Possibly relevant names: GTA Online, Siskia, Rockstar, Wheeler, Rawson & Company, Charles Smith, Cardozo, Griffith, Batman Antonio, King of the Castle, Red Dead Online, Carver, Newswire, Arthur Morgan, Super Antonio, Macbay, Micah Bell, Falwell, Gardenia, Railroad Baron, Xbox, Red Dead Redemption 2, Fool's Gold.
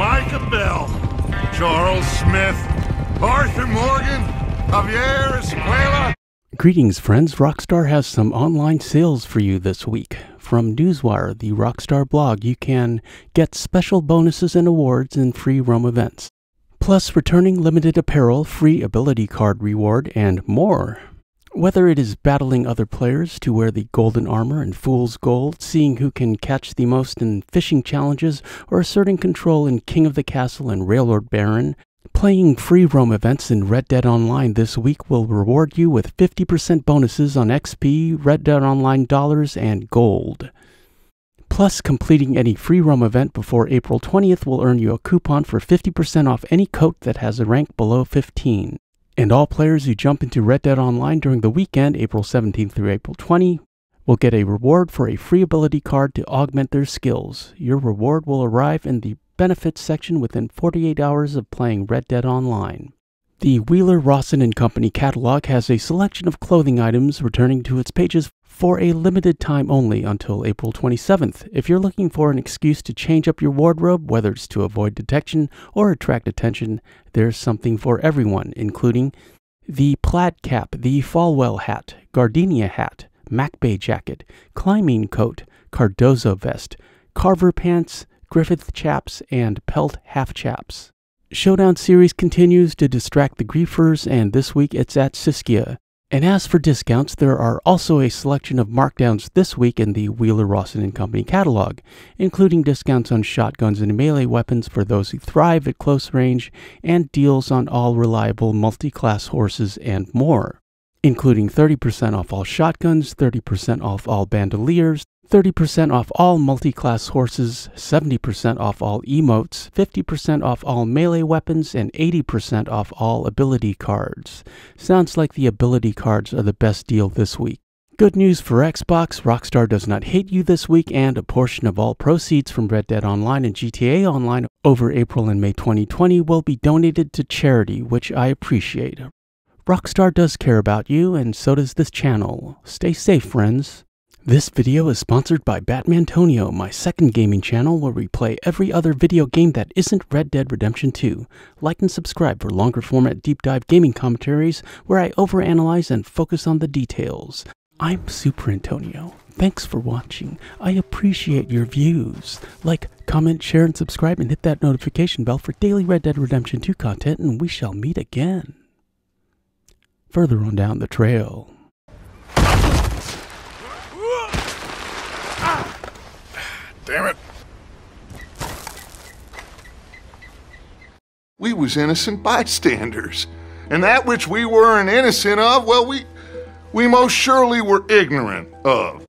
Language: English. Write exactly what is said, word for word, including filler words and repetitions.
Micah Bell, Charles Smith, Arthur Morgan, Javier Escuella. Greetings, friends. Rockstar has some online sales for you this week. From Newswire, the Rockstar blog, you can get special bonuses and awards in free roam events, plus returning limited apparel, free ability card reward, and more. Whether it is battling other players to wear the golden armor and Fool's Gold, seeing who can catch the most in fishing challenges, or asserting control in King of the Castle and Railroad Baron, playing free roam events in Red Dead Online this week will reward you with fifty percent bonuses on X P, Red Dead Online dollars, and gold. Plus, completing any free roam event before April twentieth will earn you a coupon for fifty percent off any coat that has a rank below fifteen. And all players who jump into Red Dead Online during the weekend, April seventeenth through April twentieth, will get a reward for a free ability card to augment their skills. Your reward will arrive in the benefits section within forty-eight hours of playing Red Dead Online. The Wheeler, Rawson and Company catalog has a selection of clothing items returning to its pages for a limited time only until April twenty-seventh. If you're looking for an excuse to change up your wardrobe, whether it's to avoid detection or attract attention, there's something for everyone, including the plaid cap, the Falwell hat, Gardenia hat, Macbay jacket, climbing coat, Cardozo vest, Carver pants, Griffith chaps, and pelt half chaps. Showdown series continues to distract the griefers, and this week it's at Siskia. And as for discounts, there are also a selection of markdowns this week in the Wheeler, Rawson and Company catalog, including discounts on shotguns and melee weapons for those who thrive at close range, and deals on all reliable multi-class horses and more, including thirty percent off all shotguns, thirty percent off all bandoliers, thirty percent off all multi-class horses, seventy percent off all emotes, fifty percent off all melee weapons, and eighty percent off all ability cards. Sounds like the ability cards are the best deal this week. Good news for Xbox, Rockstar does not hate you this week, and a portion of all proceeds from Red Dead Online and G T A Online over April and May twenty twenty will be donated to charity, which I appreciate. Rockstar does care about you, and so does this channel. Stay safe, friends. This video is sponsored by Batman Antonio, my second gaming channel where we play every other video game that isn't Red Dead Redemption two. Like and subscribe for longer format deep dive gaming commentaries where I overanalyze and focus on the details. I'm Super Antonio. Thanks for watching. I appreciate your views. Like, comment, share, and subscribe, and hit that notification bell for daily Red Dead Redemption two content, and we shall meet again. Further on down the trail. Damn it. We was innocent bystanders, and that which we weren't innocent of, well, we, we most surely were ignorant of.